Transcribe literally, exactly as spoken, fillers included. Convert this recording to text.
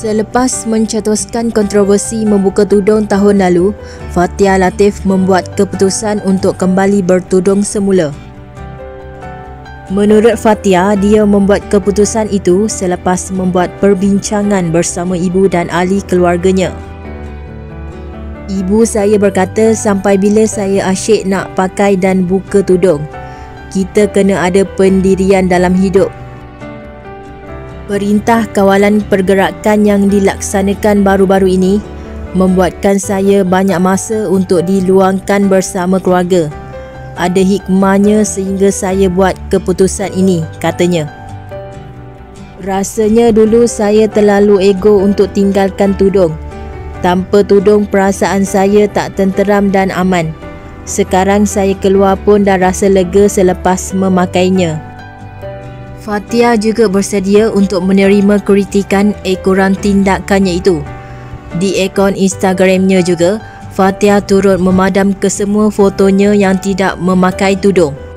Selepas mencetuskan kontroversi membuka tudung tahun lalu, Fatiya Latiff membuat keputusan untuk kembali bertudung semula. Menurut Fatiya, dia membuat keputusan itu selepas membuat perbincangan bersama ibu dan ahli keluarganya. "Ibu saya berkata, sampai bila saya asyik nak pakai dan buka tudung? Kita kena ada pendirian dalam hidup." Perintah Kawalan Pergerakan yang dilaksanakan baru-baru ini membuatkan saya banyak masa untuk diluangkan bersama keluarga. Ada hikmahnya sehingga saya buat keputusan ini, katanya. "Rasanya dulu saya terlalu ego untuk tinggalkan tudung. Tanpa tudung perasaan saya tak tenteram dan aman. Sekarang saya keluar pun dah rasa lega selepas memakainya." Fatiya juga bersedia untuk menerima kritikan ekoran tindakannya itu. Di akaun Instagramnya juga, Fatiya turut memadam kesemua fotonya yang tidak memakai tudung.